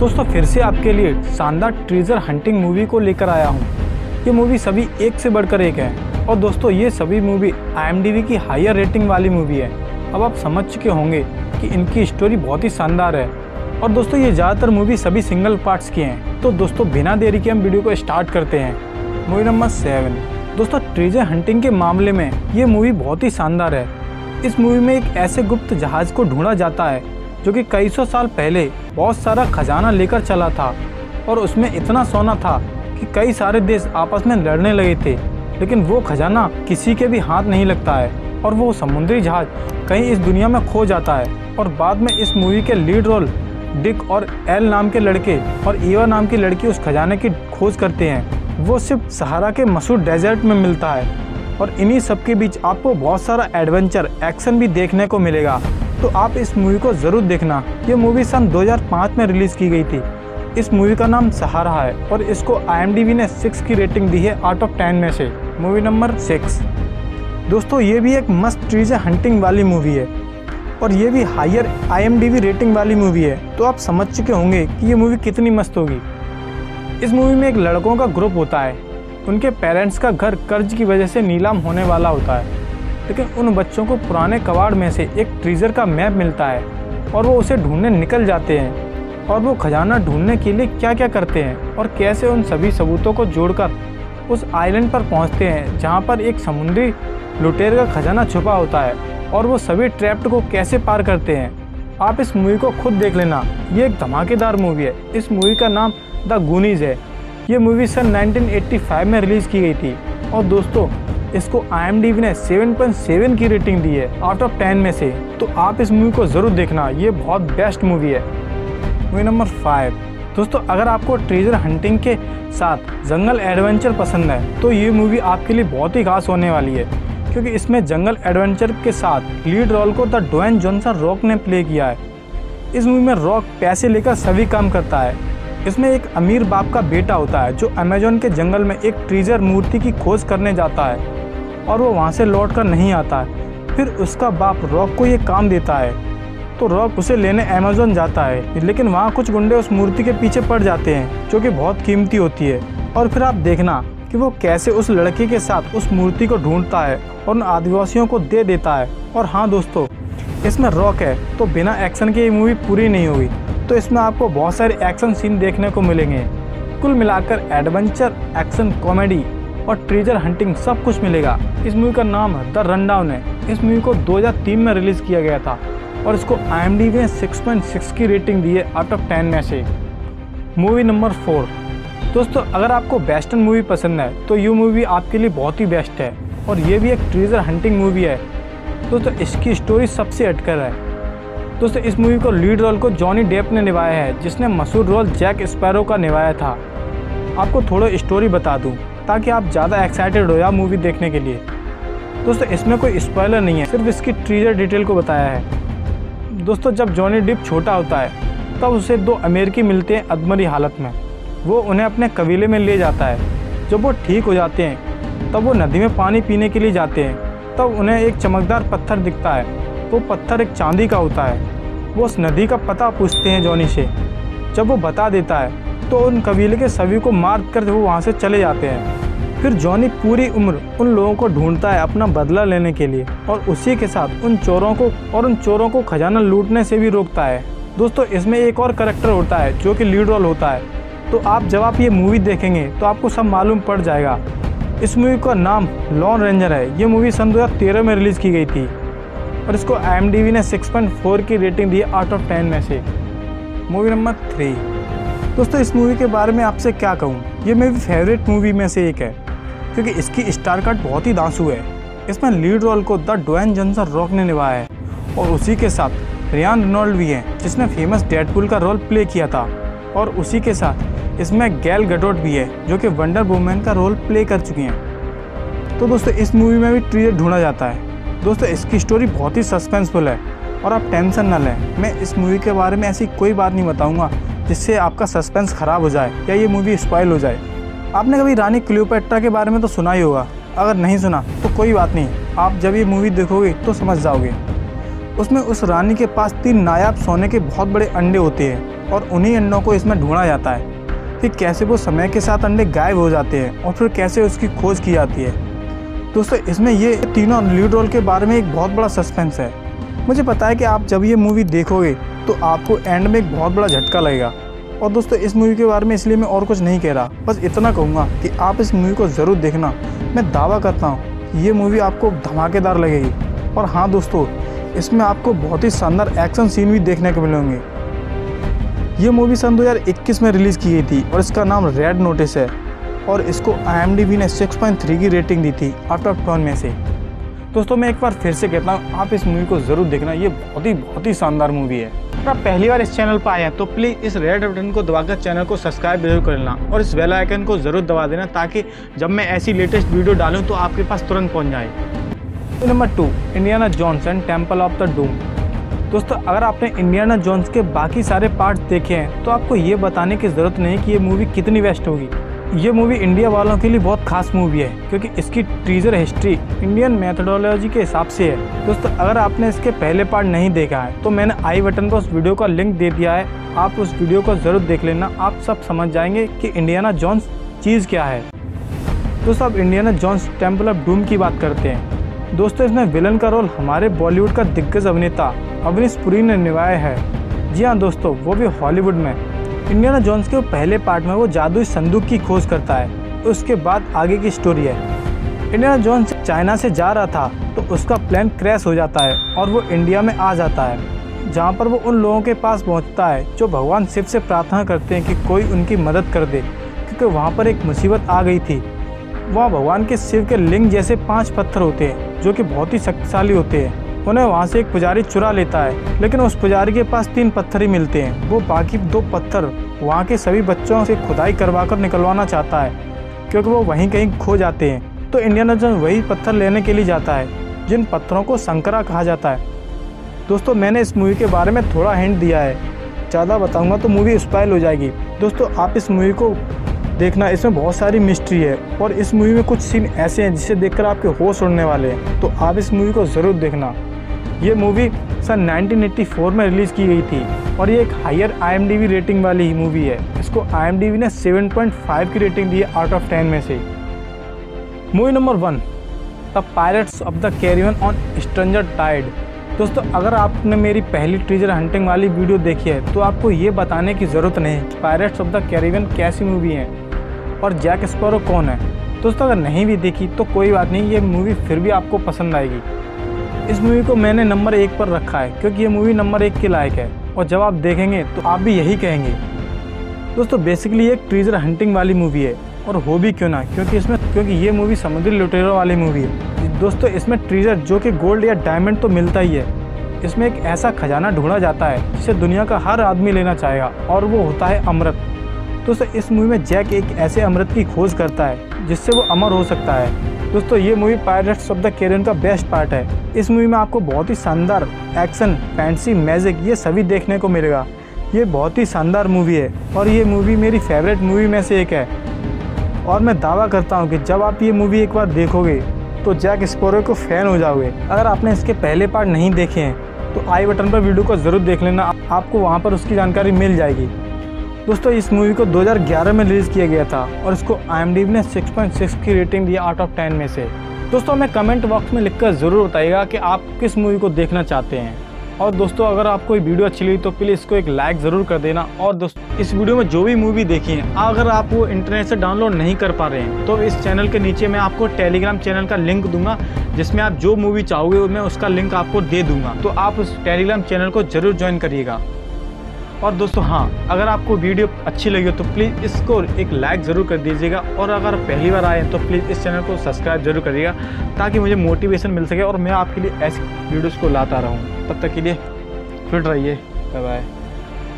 दोस्तों फिर से आपके लिए शानदार ट्रीजर हंटिंग मूवी को लेकर आया हूँ। ये मूवी सभी एक से बढ़कर एक है और दोस्तों ये सभी मूवी IMDb की हायर रेटिंग वाली मूवी है। अब आप समझ चुके होंगे कि इनकी स्टोरी बहुत ही शानदार है और दोस्तों ये ज़्यादातर मूवी सभी सिंगल पार्ट्स की हैं। तो दोस्तों बिना देरी के हम वीडियो को स्टार्ट करते हैं। Movie number 7। दोस्तों ट्रीजर हंटिंग के मामले में ये मूवी बहुत ही शानदार है। इस मूवी में एक ऐसे गुप्त जहाज़ को ढूंढा जाता है जो कि कई सौ साल पहले बहुत सारा खजाना लेकर चला था और उसमें इतना सोना था कि कई सारे देश आपस में लड़ने लगे थे, लेकिन वो खजाना किसी के भी हाथ नहीं लगता है और वो समुद्री जहाज कहीं इस दुनिया में खो जाता है। और बाद में इस मूवी के लीड रोल डिक और एल नाम के लड़के और ईवा नाम की लड़की उस खजाने की खोज करते हैं। वो सिर्फ सहारा के मशहूर डेजर्ट में मिलता है और इन्हीं सब के बीच आपको बहुत सारा एडवेंचर एक्शन भी देखने को मिलेगा। तो आप इस मूवी को ज़रूर देखना। ये मूवी सन 2005 में रिलीज़ की गई थी। इस मूवी का नाम सहारा है और इसको IMDb ने 6 की रेटिंग दी है 8/10 में से। Movie number 6। दोस्तों ये भी एक मस्त ट्रीजर हंटिंग वाली मूवी है और ये भी हायर IMDb रेटिंग वाली मूवी है। तो आप समझ चुके होंगे कि ये मूवी कितनी मस्त होगी। इस मूवी में एक लड़कों का ग्रुप होता है। उनके पेरेंट्स का घर कर्ज की वजह से नीलाम होने वाला होता है, लेकिन उन बच्चों को पुराने कबाड़ में से एक ट्रीजर का मैप मिलता है और वो उसे ढूंढने निकल जाते हैं। और वो खजाना ढूंढने के लिए क्या क्या करते हैं और कैसे उन सभी सबूतों को जोड़कर उस आइलैंड पर पहुंचते हैं जहां पर एक समुद्री लुटेरे का खजाना छुपा होता है और वो सभी ट्रैप्ट को कैसे पार करते हैं। आप इस मूवी को खुद देख लेना। ये एक धमाकेदार मूवी है। इस मूवी का नाम द गूनीज़ है। ये मूवी सन 1985 में रिलीज़ की गई थी और दोस्तों इसको IMDb ने 7.7 की रेटिंग दी है 8/10 में से। तो आप इस मूवी को ज़रूर देखना। ये बहुत बेस्ट मूवी है। Movie number 5। दोस्तों अगर आपको ट्रेजर हंटिंग के साथ जंगल एडवेंचर पसंद है तो ये मूवी आपके लिए बहुत ही खास होने वाली है, क्योंकि इसमें जंगल एडवेंचर के साथ लीड रोल को द ड्वेन जॉनसन रॉक ने प्ले किया है। इस मूवी में रॉक पैसे लेकर सभी काम करता है। इसमें एक अमीर बाप का बेटा होता है जो अमेज़न के जंगल में एक ट्रेजर मूर्ति की खोज करने जाता है और वो वहाँ से लौट कर नहीं आता है। फिर उसका बाप रॉक को ये काम देता है तो रॉक उसे लेने अमेज़न जाता है, लेकिन वहाँ कुछ गुंडे उस मूर्ति के पीछे पड़ जाते हैं जो कि बहुत कीमती होती है। और फिर आप देखना कि वो कैसे उस लड़के के साथ उस मूर्ति को ढूंढता है और उन आदिवासियों को दे देता है। और हाँ दोस्तों इसमें रॉक है तो बिना एक्शन के ये मूवी पूरी नहीं हुई। तो इसमें आपको बहुत सारे एक्शन सीन देखने को मिलेंगे। कुल मिलाकर एडवेंचर, एक्शन, कॉमेडी और ट्रेजर हंटिंग सब कुछ मिलेगा। इस मूवी का नाम द रनडाउन है। इस मूवी को 2003 में रिलीज़ किया गया था और इसको IMDb ने 6.6 की रेटिंग दी है 8/10 में से। Movie number 4। दोस्तों अगर आपको वेस्टर्न मूवी पसंद है तो ये मूवी आपके लिए बहुत ही बेस्ट है और ये भी एक ट्रेजर हंटिंग मूवी है। दोस्तों इसकी स्टोरी सबसे हटकर है। दोस्तों इस मूवी को लीड रोल को जॉनी डेप ने निभाया है, जिसने मशहूर रोल जैक स्पैरो का निभाया था। आपको थोड़ा स्टोरी बता दूँ ताकि आप ज़्यादा एक्साइटेड हो या मूवी देखने के लिए। दोस्तों इसमें कोई स्पॉइलर नहीं है, सिर्फ इसकी ट्रीजर डिटेल को बताया है। दोस्तों जब जॉनी डिप छोटा होता है तब उसे दो अमेरिकी मिलते हैं अधमरी हालत में। वो उन्हें अपने कबीले में ले जाता है। जब वो ठीक हो जाते हैं तब वो नदी में पानी पीने के लिए जाते हैं। तब उन्हें एक चमकदार पत्थर दिखता है। वो पत्थर एक चांदी का होता है। वो उस नदी का पता पूछते हैं जॉनी से। जब वो बता देता है तो उन कबीले के सभी को मार कर वो वहाँ से चले जाते हैं। फिर जॉनी पूरी उम्र उन लोगों को ढूंढता है अपना बदला लेने के लिए और उसी के साथ उन चोरों को खजाना लूटने से भी रोकता है। दोस्तों इसमें एक और करैक्टर होता है जो कि लीड रोल होता है। तो आप जब आप ये मूवी देखेंगे तो आपको सब मालूम पड़ जाएगा। इस मूवी का नाम लॉन रेंजर है। ये मूवी सन 2013 में रिलीज़ की गई थी और इसको IMDb ने 6.4 की रेटिंग दी है 8/10 में से। Movie number 3। दोस्तों इस मूवी के बारे में आपसे क्या कहूँ, ये मेरी फेवरेट मूवी में से एक है क्योंकि इसकी स्टार कास्ट बहुत ही धांसू है। इसमें लीड रोल को द ड्वेन जॉनसन रॉक ने निभाया है और उसी के साथ रयान रेनॉल्ड भी हैं, जिसने फेमस डेडपूल का रोल प्ले किया था। और उसी के साथ इसमें गैल गडोट भी है जो कि वंडर वुमैन का रोल प्ले कर चुकी हैं। तो दोस्तों इस मूवी में भी ट्रेजर ढूंढा जाता है। दोस्तों इसकी स्टोरी बहुत ही सस्पेंसफुल है और आप टेंशन ना लें। मैं इस मूवी के बारे में ऐसी कोई बात नहीं बताऊँगा जिससे आपका सस्पेंस ख़राब हो जाए या ये मूवी स्पॉइल हो जाए। आपने कभी रानी क्लियोपेट्रा के बारे में तो सुना ही होगा। अगर नहीं सुना तो कोई बात नहीं, आप जब ये मूवी देखोगे तो समझ जाओगे। उसमें उस रानी के पास 3 नायाब सोने के बहुत बड़े अंडे होते हैं और उन्हीं अंडों को इसमें ढूंढा जाता है कि कैसे वो समय के साथ अंडे गायब हो जाते हैं और फिर कैसे उसकी खोज की जाती है। दोस्तों इसमें ये तीनों लीड रोल के बारे में एक बहुत बड़ा सस्पेंस है। मुझे पता है कि आप जब ये मूवी देखोगे तो आपको एंड में एक बहुत बड़ा झटका लगेगा। और दोस्तों इस मूवी के बारे में इसलिए मैं और कुछ नहीं कह रहा, बस इतना कहूँगा कि आप इस मूवी को ज़रूर देखना। मैं दावा करता हूँ ये मूवी आपको धमाकेदार लगेगी। और हाँ दोस्तों, इसमें आपको बहुत ही शानदार एक्शन सीन भी देखने को मिलेंगे। ये मूवी सन 2021 में रिलीज़ की गई थी और इसका नाम रेड नोटिस है और इसको IMDb ने 6.3 की रेटिंग दी थी आउट ऑफ 10 में से। दोस्तों मैं एक बार फिर से कहता हूँ आप इस मूवी को ज़रूर देखना, ये बहुत ही शानदार मूवी है। अगर आप पहली बार इस चैनल पर आए हैं तो प्लीज़ इस रेड बटन को दबाकर चैनल को सब्सक्राइब जरूर कर लेना और इस बेल आइकन को ज़रूर दबा देना ताकि जब मैं ऐसी लेटेस्ट वीडियो डालूँ तो आपके पास तुरंत पहुँच जाए। Number 2, Indiana Jones and Temple of the Doom. दोस्तों अगर आपने इंडियाना जोन्स के बाकी सारे पार्ट्स देखे हैं तो आपको ये बताने की ज़रूरत नहीं कि ये मूवी कितनी बेस्ट होगी। ये मूवी इंडिया वालों के लिए बहुत खास मूवी है क्योंकि इसकी ट्रीजर हिस्ट्री इंडियन मेथोडोलॉजी के हिसाब से है। दोस्तों अगर आपने इसके पहले पार्ट नहीं देखा है तो मैंने आई बटन पर उस वीडियो का लिंक दे दिया है, आप उस वीडियो को ज़रूर देख लेना। आप सब समझ जाएंगे कि इंडियाना जोन्स चीज़ क्या है। दोस्तों अब Indiana Jones Temple of Doom की बात करते हैं। दोस्तों इसमें विलन का रोल हमारे बॉलीवुड का दिग्गज अभिनेता अविनाश पुरी ने निभाया है। जी हाँ दोस्तों, वो भी हॉलीवुड में। इंडियाना जोन्स के पहले पार्ट में वो जादुई संदूक की खोज करता है, उसके बाद आगे की स्टोरी है। इंडियाना जोन्स चाइना से जा रहा था तो उसका प्लान क्रैश हो जाता है और वो इंडिया में आ जाता है, जहाँ पर वो उन लोगों के पास पहुँचता है जो भगवान शिव से प्रार्थना करते हैं कि कोई उनकी मदद कर दे क्योंकि वहाँ पर एक मुसीबत आ गई थी। वहाँ भगवान के शिव के लिंग जैसे 5 पत्थर होते हैं जो कि बहुत ही शक्तिशाली होते हैं। उन्हें वहाँ से एक पुजारी चुरा लेता है लेकिन उस पुजारी के पास 3 पत्थर ही मिलते हैं। वो बाकी 2 पत्थर वहाँ के सभी बच्चों से खुदाई करवाकर निकलवाना चाहता है क्योंकि वो वहीं कहीं खो जाते हैं। तो इंडियाना जोन्स वही पत्थर लेने के लिए जाता है जिन पत्थरों को शंकरा कहा जाता है। दोस्तों मैंने इस मूवी के बारे में थोड़ा हिंट दिया है, ज़्यादा बताऊँगा तो मूवी स्पॉइल हो जाएगी। दोस्तों आप इस मूवी को देखना, इसमें बहुत सारी मिस्ट्री है और इस मूवी में कुछ सीन ऐसे हैं जिसे देखकर आपके होश उड़ने वाले हैं, तो आप इस मूवी को ज़रूर देखना। ये मूवी सन 1984 में रिलीज़ की गई थी और ये एक हायर IMDb रेटिंग वाली ही मूवी है। इसको IMDb ने 7.5 की रेटिंग दी है आउट ऑफ 10 में से। Movie number 1, the Pirates of the Caribbean on Stranger Tide. दोस्तों अगर आपने मेरी पहली ट्रीजर हंटिंग वाली वीडियो देखी है तो आपको ये बताने की ज़रूरत नहीं कि पायरेट्स ऑफ द कैरिबियन कैसी मूवी है और जैक स्पैरो कौन है। दोस्तों अगर नहीं भी देखी तो कोई बात नहीं, ये मूवी फिर भी आपको पसंद आएगी। इस मूवी को मैंने नंबर 1 पर रखा है क्योंकि ये मूवी नंबर 1 के लायक है और जब आप देखेंगे तो आप भी यही कहेंगे। दोस्तों बेसिकली एक ट्रीजर हंटिंग वाली मूवी है और हो भी क्यों ना, क्योंकि ये मूवी समुद्री लुटेरों वाली मूवी है। दोस्तों इसमें ट्रीजर जो कि गोल्ड या डायमंड तो मिलता ही है, इसमें एक ऐसा खजाना ढूंढा जाता है जिसे दुनिया का हर आदमी लेना चाहेगा और वो होता है अमृत। दोस्तों इस मूवी में जैक एक ऐसे अमृत की खोज करता है जिससे वो अमर हो सकता है। दोस्तों ये movie Pirates of the Caribbean का बेस्ट पार्ट है। इस मूवी में आपको बहुत ही शानदार एक्शन, फैंसी, मैजिक ये सभी देखने को मिलेगा। ये बहुत ही शानदार मूवी है और ये मूवी मेरी फेवरेट मूवी में से एक है और मैं दावा करता हूँ कि जब आप ये मूवी एक बार देखोगे तो जैक स्पैरो को फ़ैन हो जाओगे। अगर आपने इसके पहले पार्ट नहीं देखे हैं तो आई बटन पर वीडियो को ज़रूर देख लेना, आपको वहाँ पर उसकी जानकारी मिल जाएगी। दोस्तों इस मूवी को 2011 में रिलीज़ किया गया था और इसको IMDb ने 6.6 की रेटिंग दी आउट ऑफ 10 में से। दोस्तों हमें कमेंट बॉक्स में लिखकर ज़रूर बताइएगा कि आप किस मूवी को देखना चाहते हैं। और दोस्तों अगर आपको ये वीडियो अच्छी लगी तो प्लीज़ इसको एक लाइक ज़रूर कर देना। और दोस्तों इस वीडियो में जो भी मूवी देखी है, अगर आप वो इंटरनेट से डाउनलोड नहीं कर पा रहे हैं तो इस चैनल के नीचे मैं आपको टेलीग्राम चैनल का लिंक दूंगा जिसमें आप जो मूवी चाहोगे मैं उसका लिंक आपको दे दूँगा, तो आप उस टेलीग्राम चैनल को ज़रूर ज्वाइन करिएगा। और दोस्तों हाँ, अगर आपको वीडियो अच्छी लगी हो तो प्लीज़ इसको एक लाइक ज़रूर कर दीजिएगा और अगर पहली बार आए हैं तो प्लीज़ इस चैनल को सब्सक्राइब जरूर करिएगा ताकि मुझे मोटिवेशन मिल सके और मैं आपके लिए ऐसी वीडियोस को लाता रहूँ। तब तक के लिए फिट रहिए, बाय बाय।